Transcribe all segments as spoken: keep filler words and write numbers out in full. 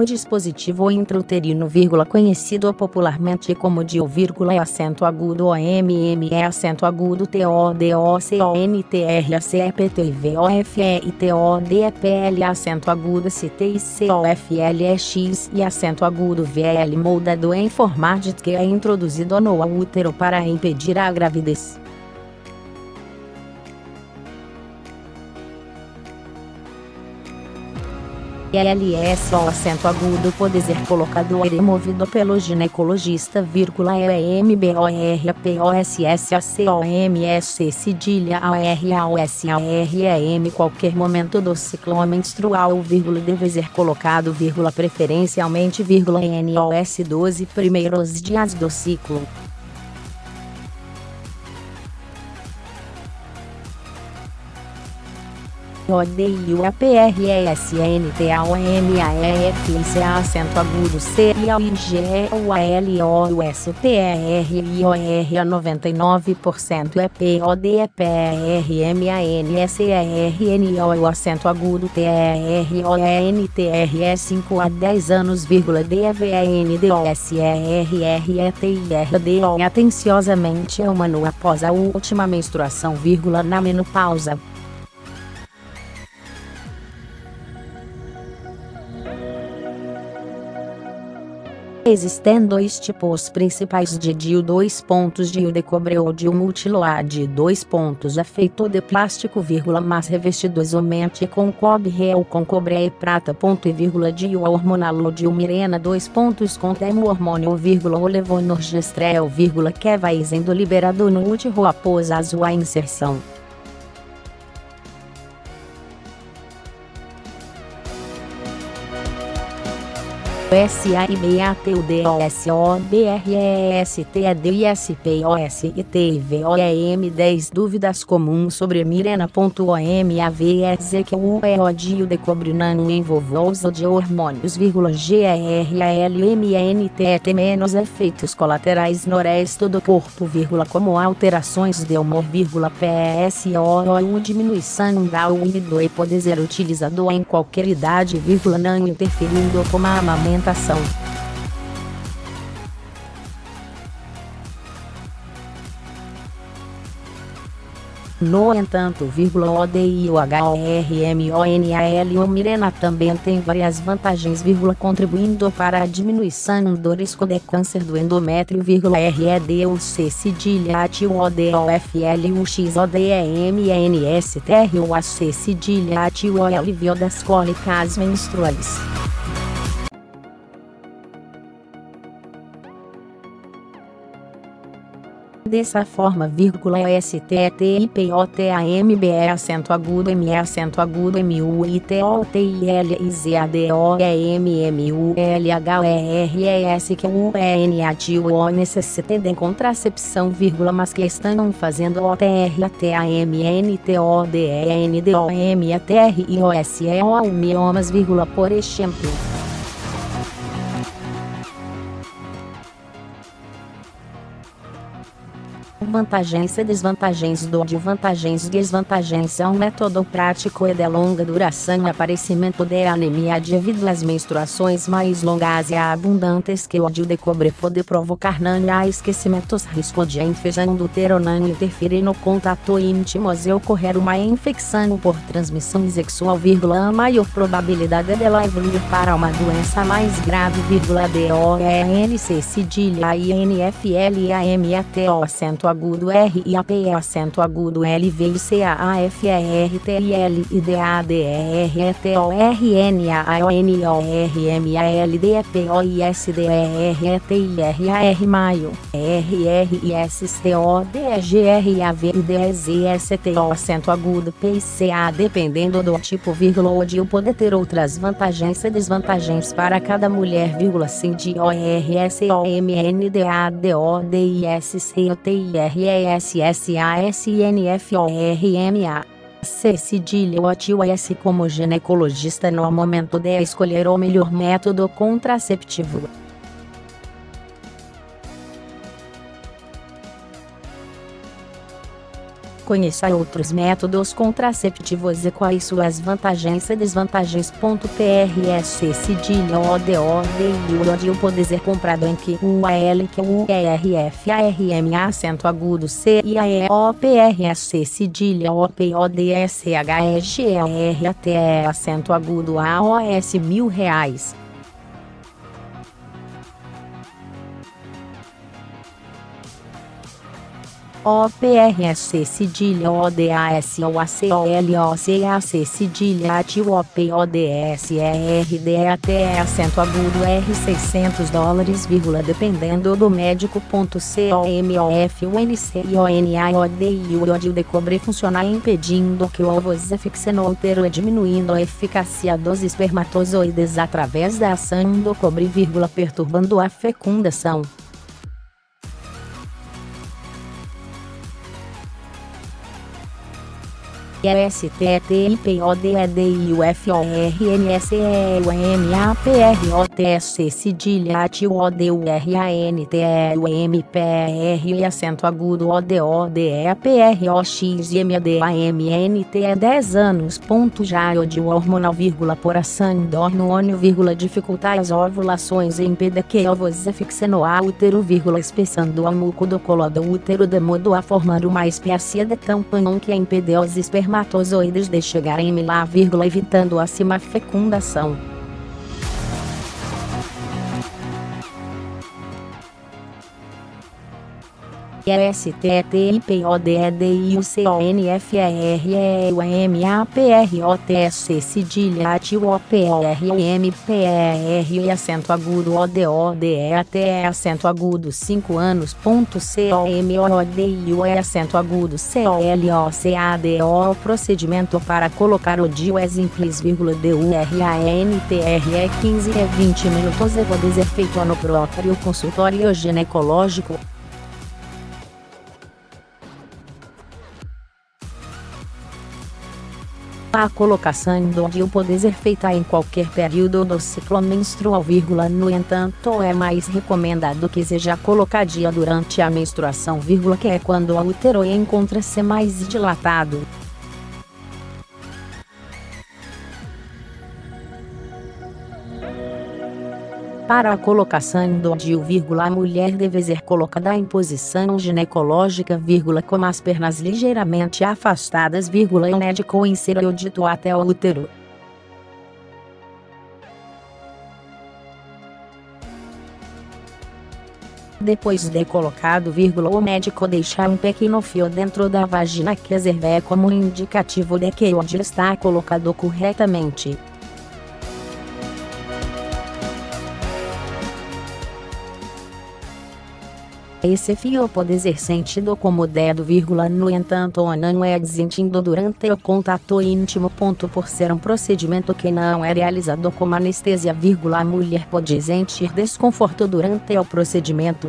ou dispositivo intrauterino, conhecido popularmente como D I U, é acento agudo O M M, é acento agudo T O D O C O N T R A C E P T V O F E I T O D E P L, acento agudo C T I C O F L E X e acento agudo V L, moldado em formato que é introduzido no útero para impedir a gravidez. L S ou acento agudo pode ser colocado e removido pelo ginecologista, vírgula E M B O R P O S S A C O M S cedilha A R A O S A R E M qualquer momento do ciclo menstrual, vírgula deve ser colocado, vírgula preferencialmente, vírgula N O S doze primeiros dias do ciclo. O D I U A P R E S N T A O M A E F I C acento agudo C I G O L O S T E R I O R A noventa e nove por cento é P O D E P R M A N S E R N O acento agudo T E R O E N T R E cinco a dez anos, vírgula D V N D O S E R R E T I R D O atenciosamente é um ano após a última menstruação, vírgula na menopausa. Existem dois tipos principais de D I U, dois pontos D I U de cobre ou D I U multiloa de dois pontos é feito de plástico, vírgula, mas revestido somente com cobre ou com cobre e prata, ponto e vírgula, D I U hormonal ou D I U Mirena, dois pontos contém o hormônio, vírgula, ou levonorgestrel, vírgula, que vai sendo liberado no útero após a sua inserção. SAIBATUDOSOBRESTEDISPOSITVOEM dez dúvidas comuns sobre Mirena.O M A V S E que o D I U de cobre não envolve de hormônios, G R L M N T E T- efeitos colaterais no resto do corpo, como alterações de humor, P S O O diminuição da libido e pode ser utilizado em qualquer idade, não interferindo com a amamentação. No entanto, o D I U H O R M O N A L Mirena também tem várias vantagens, contribuindo para a diminuição do risco de câncer do endométrio, R E D U C cedilha A T I O D O F L U X O D E M N S T R U A C cedilha A T I O alívio das cólicas menstruais. Dessa forma, vírgula S T T I P O T A M B E acento agudo M E acento agudo M U I T O T I L I Z A D O E M M U L H E R E S que o E N A T I O necessita de contracepção, vírgula, mas que estão fazendo O T R A T A M N T O D E N D O M A T R I O S E O miomas, vírgula, por exemplo. Vantagens e desvantagens do D I U. Vantagens e desvantagens: é um método prático e de longa duração, aparecimento de anemia devido às menstruações mais longas e abundantes que o D I U de cobre pode provocar, não há esquecimentos, risco de infecção do útero não interfere no contato íntimo se ocorrer uma infecção por transmissão sexual, a maior probabilidade dela evoluir para uma doença mais grave, D O N C cedilha I N F L A M A T O acento agudo R I A P acento agudo L V C A F E R T I L I D A D E R T O R N A O N I O R M A L D E P O I S D E R E T I R A R maio R R I S T O D E G R A V I D E Z S T O acento agudo P C A. Dependendo do tipo, o D I U pode ter outras vantagens e desvantagens para cada mulher, sem D O R S O M N D A D O D I S C O T I R E S S A S I N F O R M A. C cedilha O T I O S como ginecologista no momento de escolher o melhor método contraceptivo. Conheça outros métodos contraceptivos e quais suas vantagens e desvantagens. P R S Cedilha O D O D I U D I U pode ser comprado em que o A L Q U E R F A R M acento agudo C I A E O P R S Cedilha O P O D S H E G E R A T E acento agudo A O S mil reais. O P R S Cedilha O D A S O A C O L O C A C Cedilha A T I O P O D S E R D A T E acento agudo R seiscentos dólares, dependendo do médico. C O M O F U N C I O N A O D I U O D I U decobre funcionar impedindo que o ovo se fixe no útero e diminuindo a eficácia dos espermatozoides através da ação do cobre, perturbando a fecundação. S T T I P O D E D I U F O R N S E U M A P R O T S Cedilha A T I O D U R A N T E U M P R E acento agudo O D O D E P R O X M A D A M N T E dez anos. Já o D I U hormonal, por ação do hormônio, dificulta as ovulações e impede que ovos se fixem no útero, espessando o muco do colo do útero de modo a formar uma espécie de tampão que impede os espermatozoides Espermatozoides de chegarem lá, evitando acima a fecundação. S T T I P O D E D I U C O N F E R E U M A P R O T S Cedilha A T I O P O R M P E R E acento agudo O D O D E A T E acento agudo cinco anos. C O M O D I U E acento agudo C O L O C A D O procedimento para colocar o D I U é simples, D U R A N T R E quinze a vinte minutos e pode ser feito no próprio consultório ginecológico. A colocação do D I U pode ser feita em qualquer período do ciclo menstrual, no entanto é mais recomendado que seja colocada durante a menstruação, que é quando o útero encontra-se mais dilatado. Para a colocação do D I U, a mulher deve ser colocada em posição ginecológica, com as pernas ligeiramente afastadas, e o médico insere o dito até o útero. Depois de colocado, o médico deixa um pequeno fio dentro da vagina que serve como indicativo de que o D I U está colocado corretamente. Esse fio pode ser sentido como dedo, no entanto não é sentido durante o contato íntimo, por ser um procedimento que não é realizado como anestesia, a mulher pode sentir desconforto durante o procedimento.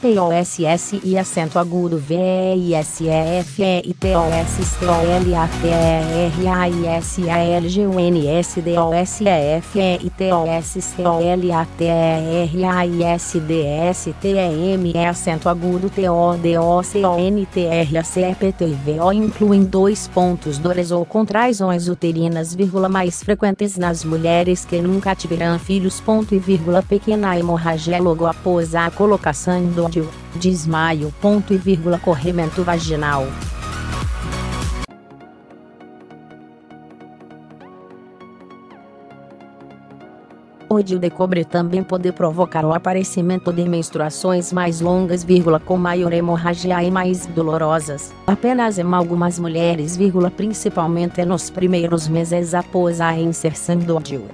P O S S I acento agudo V I S E F E I T O S C O L A T E R A I S E L G U N S D O S E F E I T O S C O L A T E R A I S D S T E M E acento agudo T O D O C O N T R A C E P T I V O incluem dois pontos dores ou contrações uterinas, mais frequentes nas mulheres que nunca tiveram filhos, ponto e vírgula, pequena hemorragia logo após a colocação do desmaio, ponto e vírgula, corrimento vaginal. O D I U decobre também pode provocar o aparecimento de menstruações mais longas, vírgula, com maior hemorragia e mais dolorosas, apenas em algumas mulheres, vírgula, principalmente nos primeiros meses após a inserção do D I U.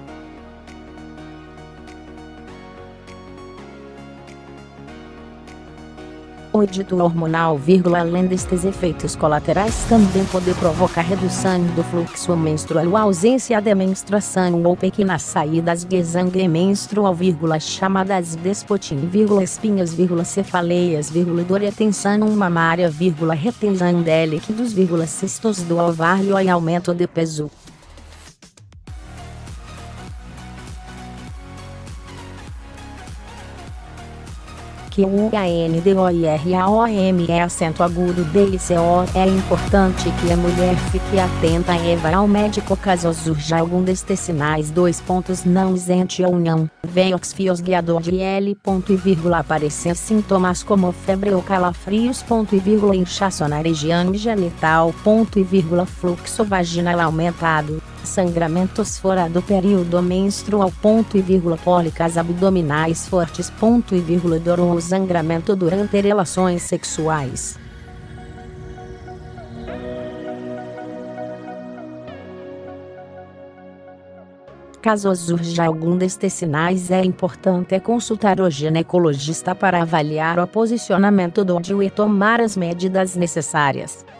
O D I U hormonal, vírgula, além destes efeitos colaterais, também pode provocar redução do fluxo menstrual, ausência de menstruação ou pequenas saídas de sangue menstrual, vírgula, chamadas despotim, vírgula, espinhas, vírgula, cefaleias, vírgula, dor e tensão mamária, vírgula, retenção de líquidos, vírgula, cistos do ovário e aumento de peso. que o endométrio é acento agudo D I C O. É importante que a mulher fique atenta e vá ao médico caso surja algum destes sinais. Dois pontos não isente ou não. Veiox fios guiador de L. Ponto e vírgula aparecer sintomas como febre ou calafrios. Ponto e vírgula inchaço na região genital. Ponto e vírgula fluxo vaginal aumentado. Sangramentos fora do período menstrual. Ponto e vírgula cólicas abdominais fortes. Ponto e vírgula dor ou sangramento durante relações sexuais. Caso surja algum destes sinais, é importante consultar o ginecologista para avaliar o posicionamento do D I U e tomar as medidas necessárias.